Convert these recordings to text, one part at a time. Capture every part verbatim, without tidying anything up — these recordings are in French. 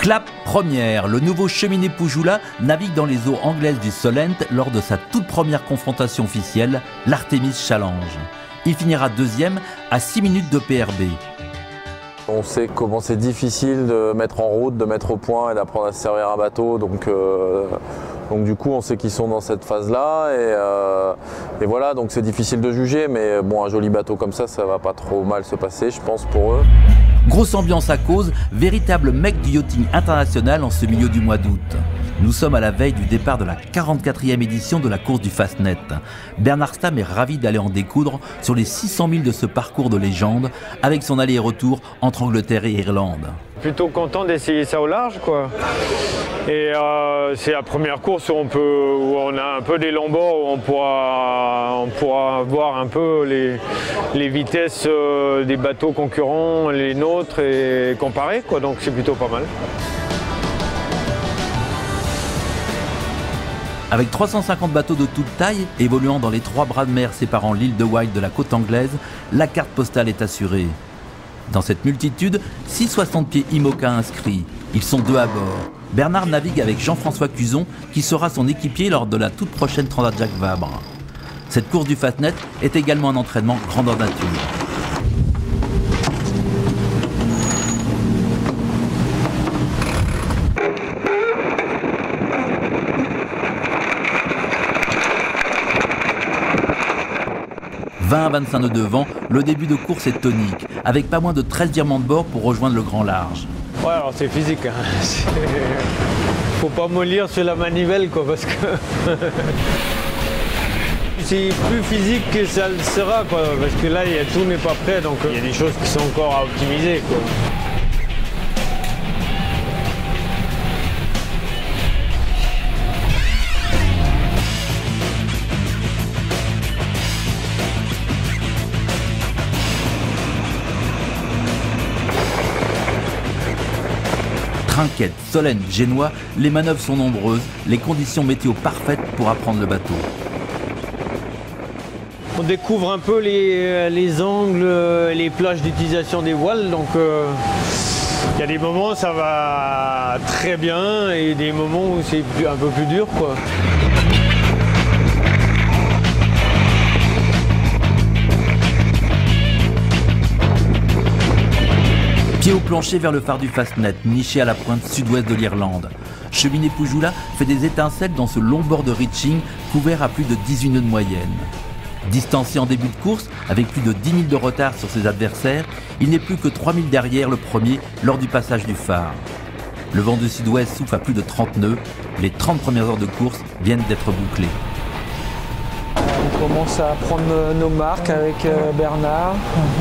Clap première, le nouveau Cheminées Poujoulat navigue dans les eaux anglaises du Solent lors de sa toute première confrontation officielle, l'Artemis Challenge. Il finira deuxième à six minutes de P R B. On sait comment c'est difficile de mettre en route, de mettre au point et d'apprendre à se servir un bateau. Donc, euh, donc du coup, on sait qu'ils sont dans cette phase-là. Et, euh, et voilà, donc c'est difficile de juger. Mais bon, un joli bateau comme ça, ça va pas trop mal se passer, je pense, pour eux. Grosse ambiance à cause, véritable mec du yachting international en ce milieu du mois d'août. Nous sommes à la veille du départ de la quarante-quatrième édition de la course du Fastnet. Bernard Stamm est ravi d'aller en découdre sur les six cent mille de ce parcours de légende avec son aller-retour entre Angleterre et Irlande. Plutôt content d'essayer ça au large, quoi. Et euh, c'est la première course où on, peut, où on a un peu des longs bords, où on pourra, on pourra voir un peu les, les vitesses des bateaux concurrents, les nôtres, et comparer, quoi. Donc c'est plutôt pas mal. Avec trois cent cinquante bateaux de toute taille évoluant dans les trois bras de mer séparant l'île de Wight de la côte anglaise, la carte postale est assurée. Dans cette multitude, six cent soixante pieds I M O C A inscrits. Ils sont deux à bord. Bernard navigue avec Jean-François Cuzon, qui sera son équipier lors de la toute prochaine Transat Jacques Vabre. Cette course du Fastnet est également un entraînement grandeur nature. vingt à vingt-cinq nœuds de vent, le début de course est tonique, avec pas moins de treize virements de bord pour rejoindre le grand large. Ouais, alors c'est physique, hein. Faut pas mollir sur la manivelle, quoi, parce que c'est plus physique que ça le sera, quoi, parce que là, y a, tout n'est pas prêt, donc il y a des choses qui sont encore à optimiser, quoi. Trinquette, Solent, Génois, les manœuvres sont nombreuses, les conditions météo parfaites pour apprendre le bateau. On découvre un peu les, les angles, les plages d'utilisation des voiles, donc euh, y a des moments où ça va très bien et des moments où c'est un peu plus dur, quoi. Pied au plancher vers le phare du Fastnet, niché à la pointe sud-ouest de l'Irlande. Cheminées Poujoulat fait des étincelles dans ce long bord de reaching couvert à plus de dix-huit nœuds de moyenne. Distancé en début de course, avec plus de dix milles de retard sur ses adversaires, il n'est plus que trois milles derrière le premier lors du passage du phare. Le vent de sud-ouest souffle à plus de trente nœuds. Les trente premières heures de course viennent d'être bouclées. On commence à prendre nos marques avec Bernard.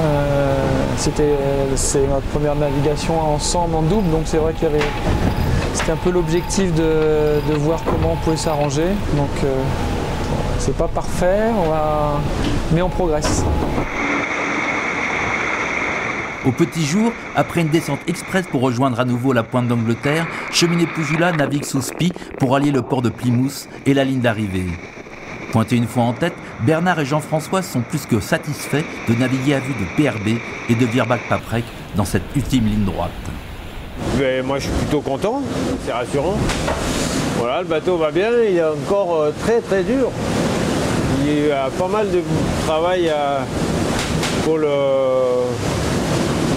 Euh, c'était, c'est notre première navigation ensemble en double, donc c'est vrai qu'il y avait, c'était un peu l'objectif de, de voir comment on pouvait s'arranger. Donc euh, c'est pas parfait, on va, mais on progresse. Au petit jour, après une descente express pour rejoindre à nouveau la pointe d'Angleterre, Cheminées Poujoulat navigue sous spi pour allier le port de Plymouth et la ligne d'arrivée. Pointés une fois en tête, Bernard et Jean-François sont plus que satisfaits de naviguer à vue de P R B et de Virbac Paprec dans cette ultime ligne droite. Mais moi, je suis plutôt content, c'est rassurant. Voilà, le bateau va bien, il est encore très très dur. Il y a pas mal de travail pour le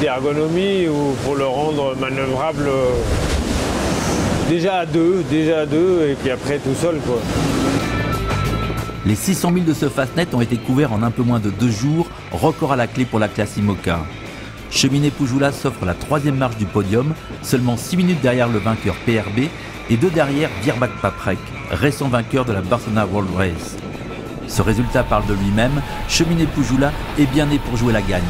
d'ergonomie ou pour le rendre manœuvrable déjà à deux, déjà à deux et puis après tout seul, quoi. Les six cent mille de ce Fastnet ont été couverts en un peu moins de deux jours, record à la clé pour la classe I M O C A. Cheminées Poujoulat s'offre la troisième marche du podium, seulement six minutes derrière le vainqueur P R B et deux derrière Virbac Paprec, récent vainqueur de la Barcelona World Race. Ce résultat parle de lui-même, Cheminées Poujoulat est bien né pour jouer la gagne.